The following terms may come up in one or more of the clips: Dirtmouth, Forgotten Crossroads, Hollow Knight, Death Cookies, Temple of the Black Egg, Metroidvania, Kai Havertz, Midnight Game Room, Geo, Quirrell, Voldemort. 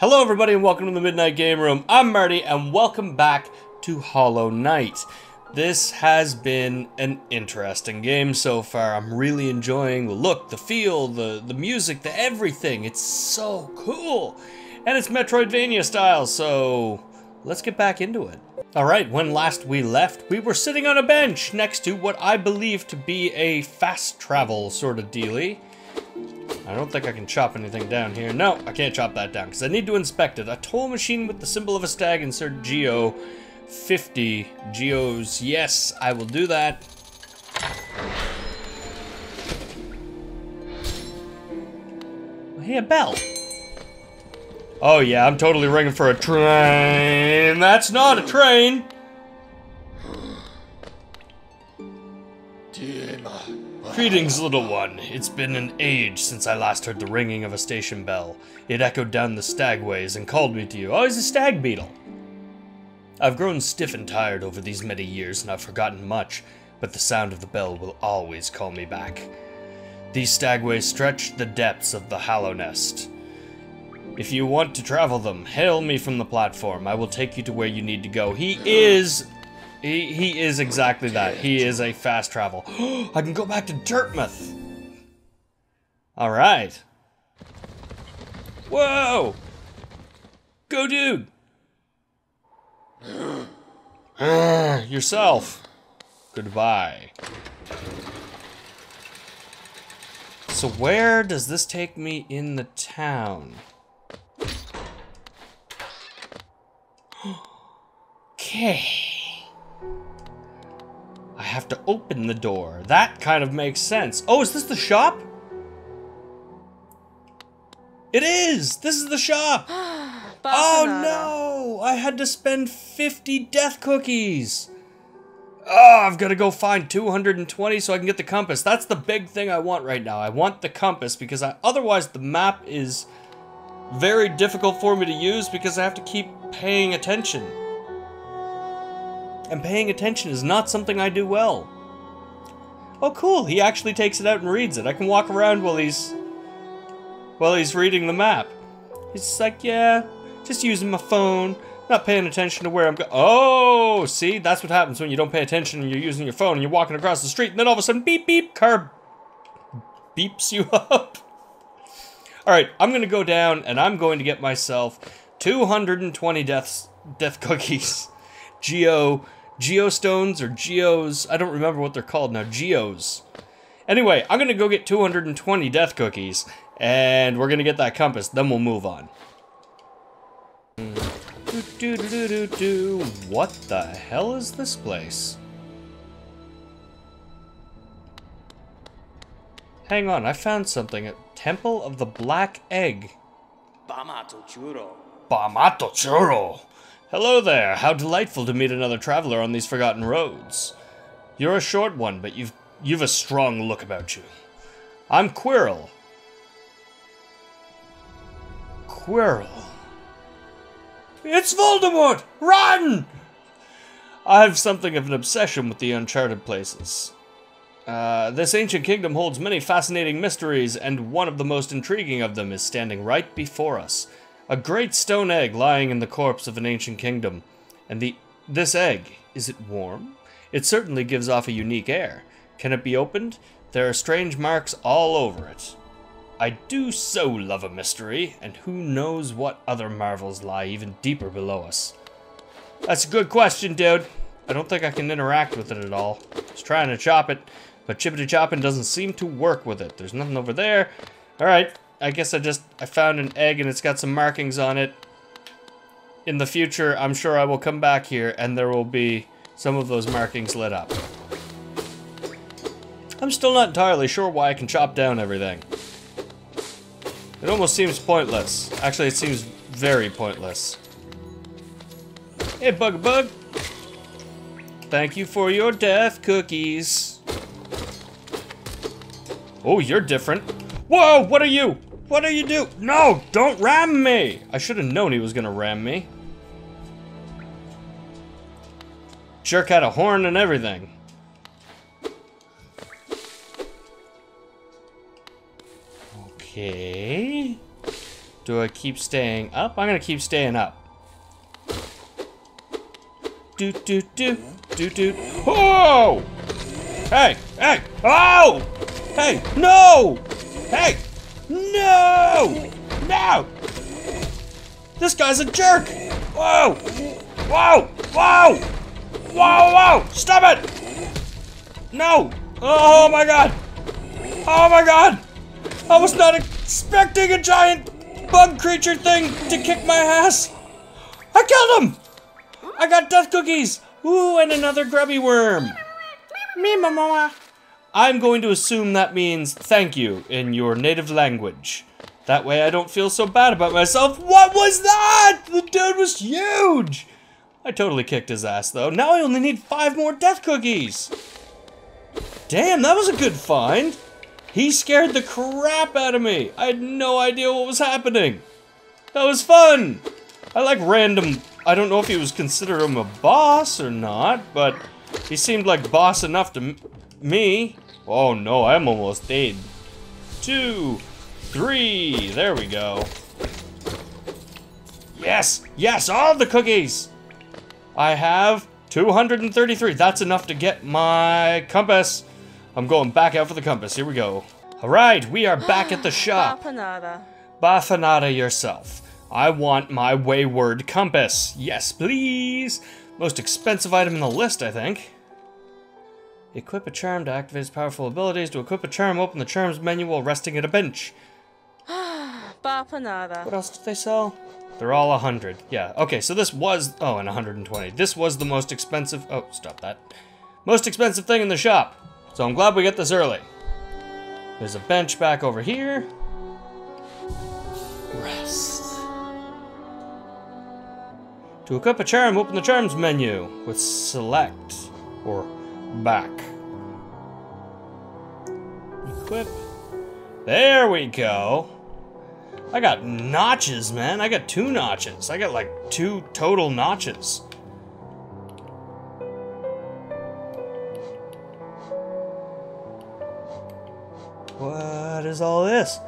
Hello everybody and welcome to the Midnight Game Room. I'm Marty and welcome back to Hollow Knight. This has been an interesting game so far. I'm really enjoying the look, the feel, the music, the everything. It's so cool. And it's Metroidvania style, so let's get back into it. Alright, when last we left, we were sitting on a bench next to what I believe to be a fast travel sort of dealie. I don't think I can chop anything down here. No, I can't chop that down because I need to inspect it. A toll machine with the symbol of a stag, insert Geo 50. Geos, yes, I will do that. Hey, a bell. Oh yeah, I'm totally ringing for a train. That's not a train. Greetings, little one. It's been an age since I last heard the ringing of a station bell. It echoed down the stagways and called me to you. Oh, he's a stag beetle. I've grown stiff and tired over these many years, and I've forgotten much, but the sound of the bell will always call me back. These stagways stretch the depths of the Hollow Nest. If you want to travel them, hail me from the platform. I will take you to where you need to go. He is exactly that. He is a fast travel. I can go back to Dirtmouth. All right. Whoa. Go, dude. Yourself. Goodbye. So where does this take me in the town? Okay. I have to open the door. That kind of makes sense. Oh, is this the shop? It is! This is the shop! Oh no! I had to spend 50 death cookies! Oh, I've got to go find 220 so I can get the compass. That's the big thing I want right now. I want the compass because otherwise the map is very difficult for me to use because I have to keep paying attention. And paying attention is not something I do well. Oh cool, he actually takes it out and reads it. I can walk around while he's reading the map. He's just like, yeah, just using my phone, not paying attention to where I'm going. Oh, see, that's what happens when you don't pay attention and you're using your phone and you're walking across the street and then all of a sudden, beep, beep, car beeps you up. All right, I'm gonna go down and I'm going to get myself 220 death cookies. Geo stones or geos, I don't remember what they're called now, geos. Anyway, I'm gonna go get 220 death cookies and we're gonna get that compass, then we'll move on. What the hell is this place? Hang on, I found something at Temple of the Black Egg. Bamato Churo. Hello there, how delightful to meet another traveler on these forgotten roads. You're a short one, but you've a strong look about you. I'm Quirrell. Quirrell. It's Voldemort! Run! I have something of an obsession with the uncharted places. This ancient kingdom holds many fascinating mysteries, and one of the most intriguing of them is standing right before us. A great stone egg lying in the corpse of an ancient kingdom. And this egg, is it warm? It certainly gives off a unique air. Can it be opened? There are strange marks all over it. I do so love a mystery, and who knows what other marvels lie even deeper below us. That's a good question, dude. I don't think I can interact with it at all. I was trying to chop it, but chippity-chopping doesn't seem to work with it. There's nothing over there. All right. I guess I found an egg and it's got some markings on it. In the future, I'm sure I will come back here and there will be some of those markings lit up. I'm still not entirely sure why I can chop down everything. It almost seems pointless. Actually, it seems very pointless. Hey, bug. Thank you for your death cookies. Oh, you're different. Whoa, what are you? What do you do? No, don't ram me! I should have known he was gonna ram me. Jerk had a horn and everything. Okay. Do I keep staying up? I'm gonna keep staying up. Do do do do do. Oh! Hey! Hey! Oh! Hey! No! Hey! No! No! This guy's a jerk! Whoa! Whoa! Whoa! Whoa! Whoa! Stop it! No! Oh my god! Oh my god! I was not expecting a giant bug creature thing to kick my ass! I killed him! I got death cookies! Ooh, and another grubby worm! Me, mama. I'm going to assume that means thank you in your native language. That way I don't feel so bad about myself. What was that? The dude was huge! I totally kicked his ass though. Now I only need 5 more death cookies! Damn, that was a good find! He scared the crap out of me. I had no idea what was happening. That was fun. I like random, I don't know if he was considered him a boss or not, but he seemed like boss enough to me. Oh no, I'm almost dead. 2, 3, there we go. Yes, yes, all the cookies. I have 233, that's enough to get my compass. I'm going back out for the compass, here we go. Alright, we are back at the shop. Bafanada yourself. I want my wayward compass. Yes, please. Most expensive item in the list, I think. Equip a charm to activate its powerful abilities. To equip a charm, open the charms menu while resting at a bench. Bafanada. What else did they sell? They're all 100. Yeah, okay, so this was, oh, and 120. This was the most expensive, oh, stop that. Most expensive thing in the shop. So I'm glad we get this early. There's a bench back over here. Rest. To equip a charm, open the charms menu with select or back. Equip. There we go. I got notches, man. I got 2 notches. I got like 2 total notches. What is all this?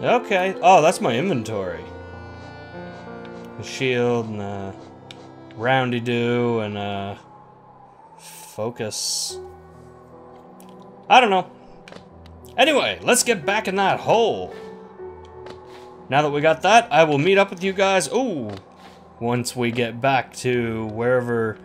Okay. Oh, that's my inventory. A shield and a roundy-do and a focus. I don't know. Anyway, let's get back in that hole. Now that we got that, I will meet up with you guys. Ooh, once we get back to wherever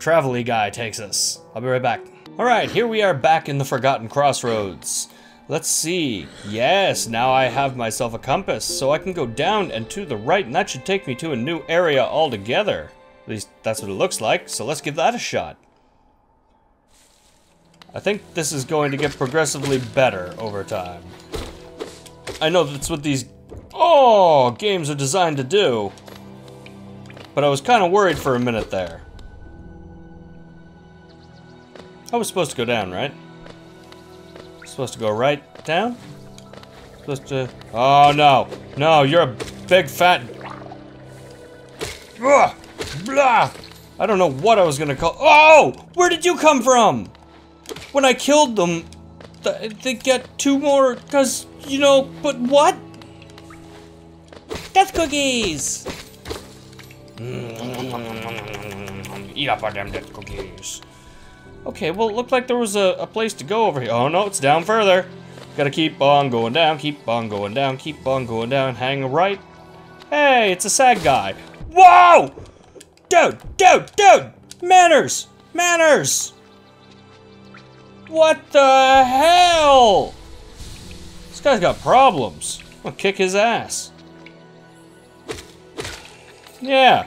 Travel-y guy takes us. I'll be right back. All right, here we are back in the Forgotten Crossroads. Let's see. Yes, now I have myself a compass, so I can go down and to the right, and that should take me to a new area altogether. At least that's what it looks like, so let's give that a shot. I think this is going to get progressively better over time. I know that's what these games are designed to do, but I was kind of worried for a minute there. I was supposed to go down, right? Supposed to go right down? Supposed to... Oh, no. No, you're a big fat... Ugh, blah. I don't know what I was gonna call... Oh! Where did you come from? When I killed them, they get 2 more, because, you know, but what? Death cookies! Eat up our damn death cookies. Okay, well, it looked like there was a place to go over here. Oh, no, it's down further. Gotta keep on going down, keep on going down, keep on going down. Hang right. Hey, it's a sad guy. Whoa! Dude, dude, dude! Manners! Manners! What the hell? This guy's got problems. I'm gonna kick his ass. Yeah.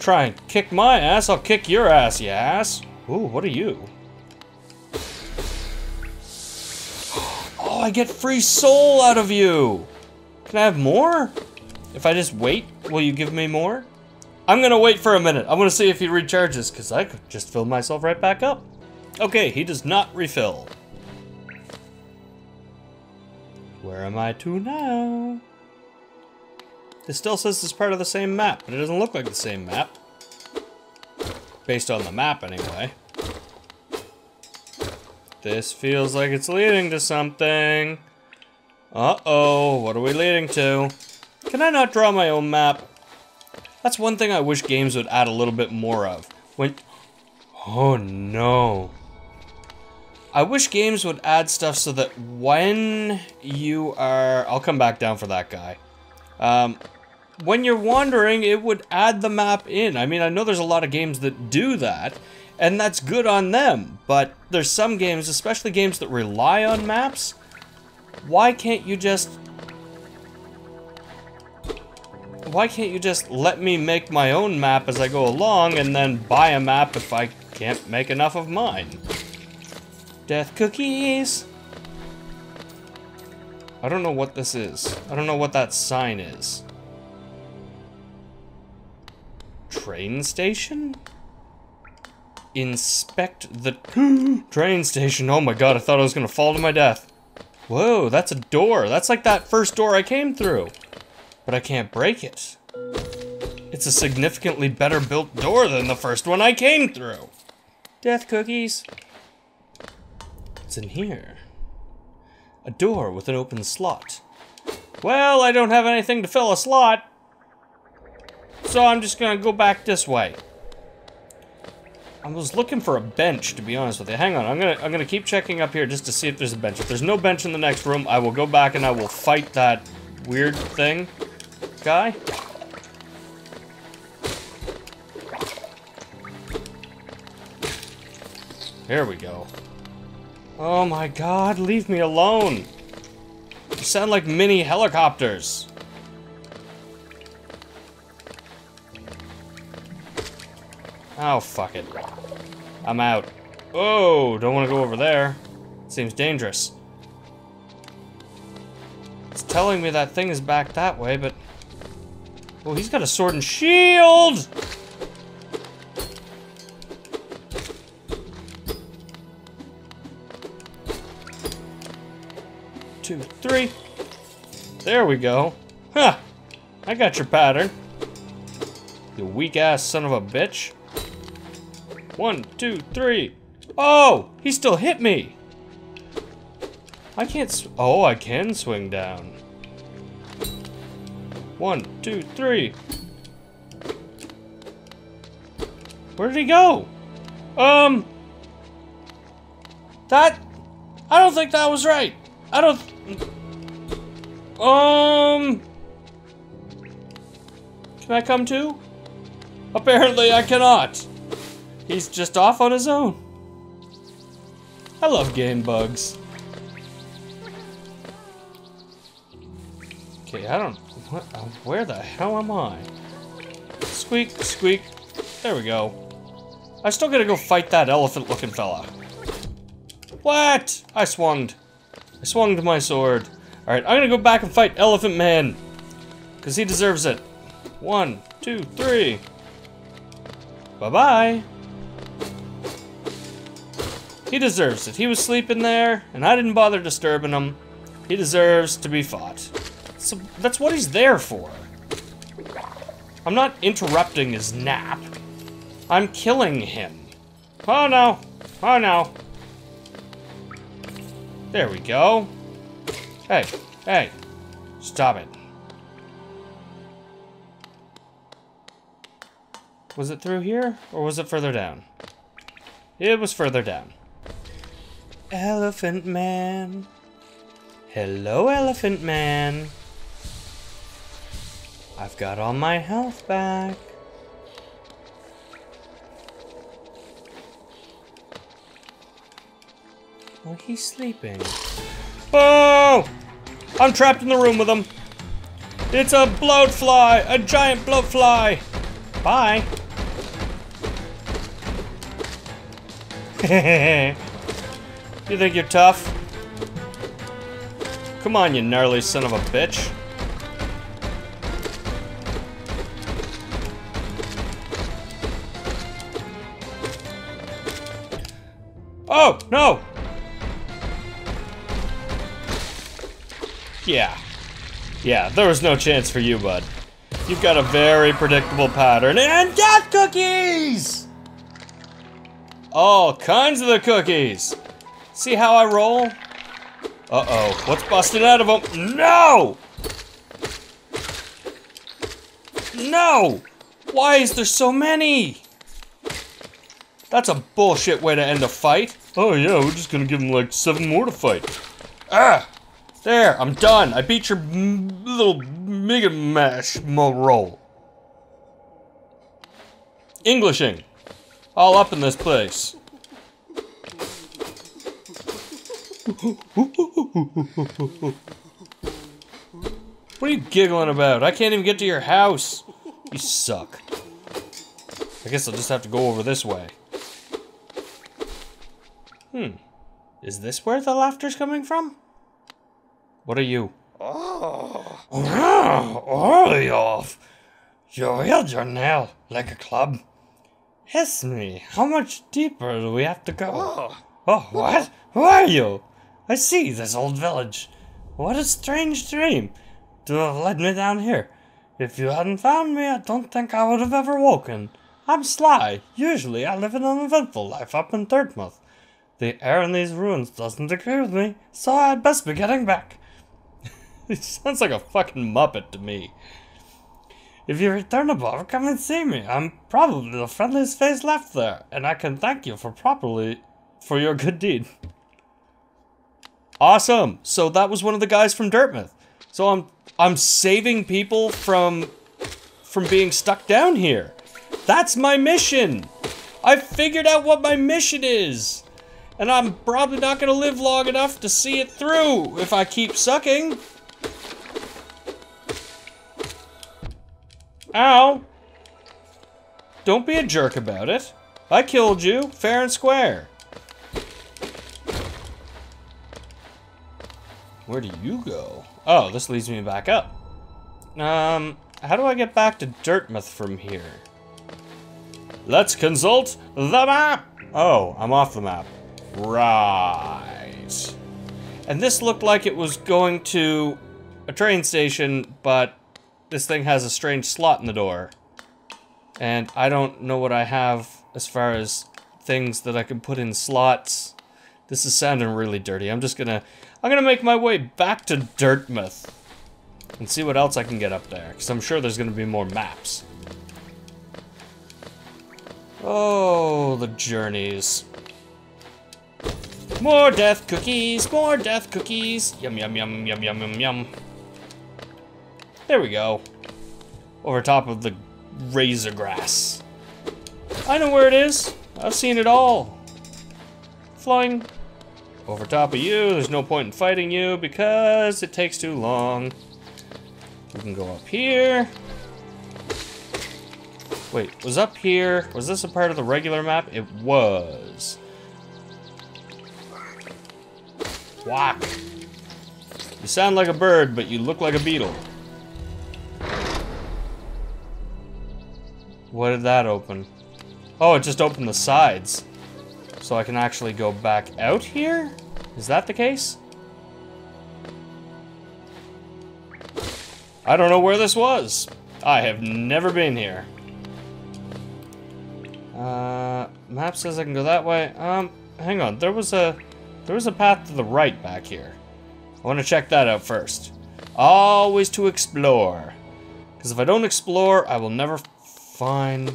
Try and kick my ass, I'll kick your ass, you ass. Ooh, what are you? Oh, I get free soul out of you! Can I have more? If I just wait, will you give me more? I'm gonna wait for a minute. I'm gonna see if he recharges, because I could just fill myself right back up. Okay, he does not refill. Where am I to now? It still says it's part of the same map, but it doesn't look like the same map. Based on the map, anyway. This feels like it's leading to something. Uh-oh, what are we leading to? Can I not draw my own map? That's one thing I wish games would add a little bit more of. When... Oh no. I wish games would add stuff so that when you are... I'll come back down for that guy. When you're wandering, it would add the map in. I mean, I know there's a lot of games that do that, and that's good on them, but there's some games, especially games that rely on maps, why can't you just... Why can't you just let me make my own map as I go along and then buy a map if I can't make enough of mine? Death cookies! I don't know what this is. I don't know what that sign is. Train station? Inspect the train station. Oh my god, I thought I was gonna fall to my death. Whoa, that's a door. That's like that first door I came through. But I can't break it. It's a significantly better built door than the first one I came through. Death cookies. What's in here? A door with an open slot. Well, I don't have anything to fill a slot. So I'm just gonna go back this way. I was looking for a bench, to be honest with you. Hang on, I'm gonna keep checking up here just to see if there's a bench. If there's no bench in the next room, I will go back and I will fight that weird thing guy. Here we go. Oh my god, leave me alone. You sound like mini helicopters. Oh, fuck it. I'm out. Oh, don't want to go over there. Seems dangerous. It's telling me that thing is back that way, but... Oh, he's got a sword and shield! Two, three. There we go. Huh. I got your pattern. You weak-ass son of a bitch. 1, 2, 3. Oh, he still hit me. I can't, oh, I can swing down. 1, 2, 3. Where did he go? That, I don't think that was right. I don't, can I come too? Apparently I cannot. He's just off on his own. I love game bugs. Okay, I don't... What, where the hell am I? Squeak, squeak. There we go. I still gotta go fight that elephant-looking fella. What? I swunged. I swunged my sword. Alright, I'm gonna go back and fight Elephant Man. Because he deserves it. 1, 2, 3. Bye-bye. He deserves it. He was sleeping there, and I didn't bother disturbing him. He deserves to be fought. So that's what he's there for. I'm not interrupting his nap. I'm killing him. Oh no. Oh no. There we go. Hey, hey. Stop it. Was it through here, or was it further down? It was further down. Elephant Man. Hello, Elephant Man. I've got all my health back. Well, he's sleeping. Oh! I'm trapped in the room with him. It's a bloatfly, a giant bloatfly. Bye. Hehehe. You think you're tough? Come on, you gnarly son of a bitch. Oh, no! Yeah. Yeah, there was no chance for you, bud. You've got a very predictable pattern. And death cookies! All kinds of the cookies! See how I roll? Uh-oh, what's busted out of him? No! No! Why is there so many? That's a bullshit way to end a fight. Oh yeah, we're just gonna give him like 7 more to fight. Ah! There, I'm done. I beat your little Mega Mash roll. Englishing. All up in this place. What are you giggling about? I can't even get to your house. You suck. I guess I'll just have to go over this way. Is this where the laughter's coming from? What are you? Oh, Orioff. You wield your nail like a club. Hiss me, how much deeper do we have to go? Oh, what? Who are you? I see this old village. What a strange dream to have led me down here. If you hadn't found me, I don't think I would have ever woken. I'm Sly. Usually I live an uneventful life up in Dirtmouth. The air in these ruins doesn't agree with me, so I'd best be getting back. It sounds like a fucking Muppet to me. If you return above, come and see me. I'm probably the friendliest face left there, and I can thank you for your good deed. Awesome. So that was one of the guys from Dirtmouth. So I'm saving people from being stuck down here. That's my mission. I figured out what my mission is. And I'm probably not gonna live long enough to see it through if I keep sucking. Ow. Don't be a jerk about it. I killed you, fair and square. Where do you go? Oh, this leads me back up. How do I get back to Dirtmouth from here? Let's consult the map. Oh, I'm off the map. Right. And this looked like it was going to a train station, but this thing has a strange slot in the door. And I don't know what I have as far as things that I can put in slots. This is sounding really dirty. I'm gonna make my way back to Dirtmouth and see what else I can get up there, because I'm sure there's gonna be more maps. Oh, the journeys. More death cookies, more death cookies. Yum, yum, yum, yum, yum, yum, yum. There we go. Over top of the razor grass. I know where it is. I've seen it all. Flying over top of you. There's no point in fighting you because it takes too long. We can go up here. Wait, was up here? Was this a part of the regular map? It was. Whack. You sound like a bird, but you look like a beetle. What did that open? Oh, it just opened the sides. So I can actually go back out here? Is that the case? I don't know where this was. I have never been here. Map says I can go that way. Hang on, there was a path to the right back here. I want to check that out first. Always to explore. Because if I don't explore, I will never find...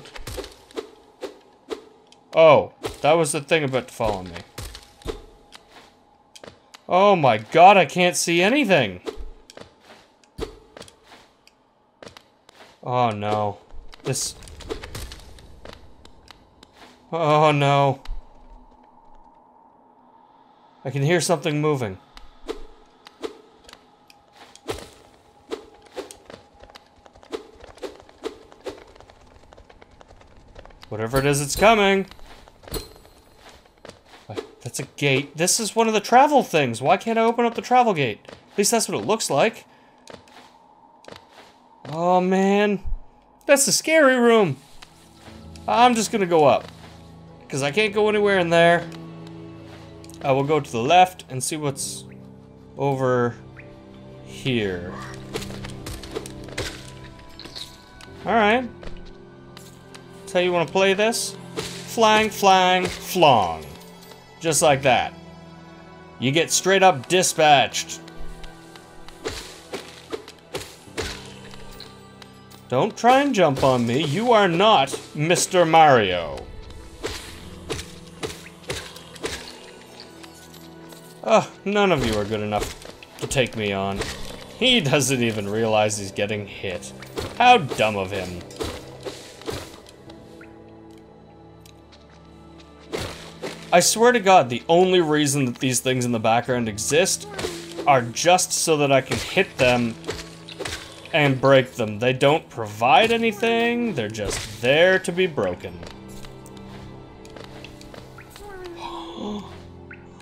Oh, that was the thing about to follow me. Oh my god, I can't see anything. Oh no. This... Oh no. I can hear something moving. Whatever it is, it's coming. That's a gate. This is one of the travel things. Why can't I open up the travel gate? At least that's what it looks like. Oh man. That's the scary room. I'm just gonna go up. Because I can't go anywhere in there. I will go to the left and see what's over here. Alright. That's how you want to play this? Flying, flying, flong. Just like that. You get straight up dispatched. Don't try and jump on me. You are not Mr. Mario. Ugh, none of you are good enough to take me on. He doesn't even realize he's getting hit. How dumb of him. I swear to God, the only reason that these things in the background exist are just so that I can hit them and break them. They don't provide anything, they're just there to be broken.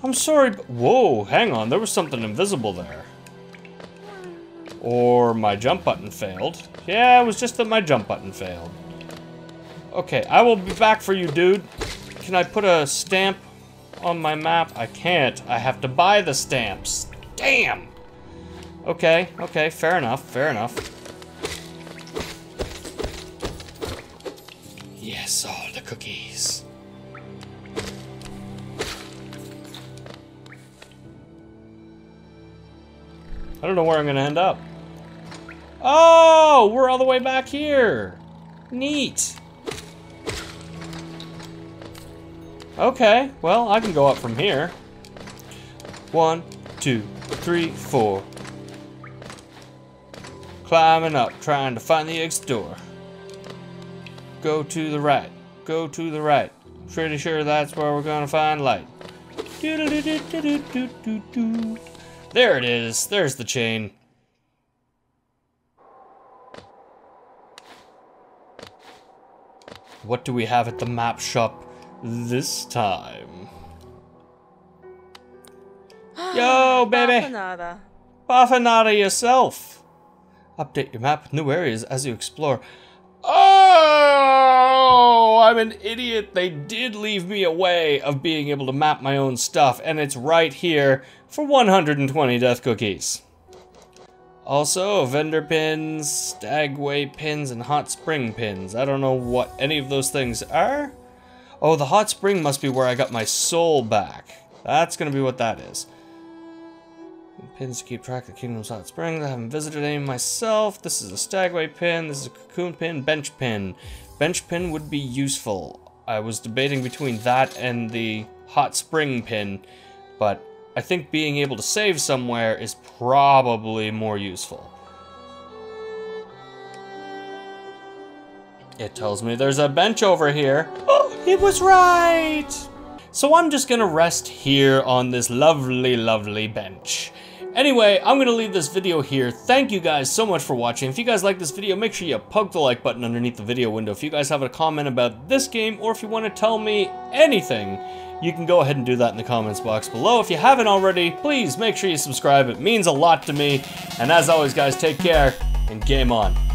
I'm sorry, but whoa, hang on, there was something invisible there. Or my jump button failed. Yeah, it was just that my jump button failed. Okay, I will be back for you, dude. Can I put a stamp on my map? I can't, I have to buy the stamps. Damn! Okay, okay, fair enough, fair enough. Yes, all the cookies. I don't know where I'm gonna end up. Oh, we're all the way back here. Neat. Okay, well, I can go up from here. 1, 2, 3, 4. Climbing up, trying to find the exit door. Go to the right. Go to the right. I'm pretty sure that's where we're gonna find light. Do-do-do-do-do-do-do-do. There it is. There's the chain. What do we have at the map shop this time? Yo, baby! Bafanada. Bafanada yourself! Update your map with new areas as you explore. Oh, I'm an idiot. They did leave me a way of being able to map my own stuff, and it's right here for 120 death cookies. Also, vendor pins, stagway pins, and hot spring pins. I don't know what any of those things are. Oh, the hot spring must be where I got my soul back. That's gonna be what that is. Pins to keep track of the Kingdom's Hot Springs. I haven't visited any myself. This is a stagway pin. This is a cocoon pin. Bench pin. Bench pin would be useful. I was debating between that and the hot spring pin, but I think being able to save somewhere is probably more useful. It tells me there's a bench over here. Oh, it was right! So I'm just gonna rest here on this lovely, lovely bench. Anyway, I'm gonna leave this video here. Thank you guys so much for watching. If you guys like this video, make sure you poke the like button underneath the video window. If you guys have a comment about this game, or if you wanna tell me anything, you can go ahead and do that in the comments box below. If you haven't already, please make sure you subscribe. It means a lot to me. And as always, guys, take care and game on.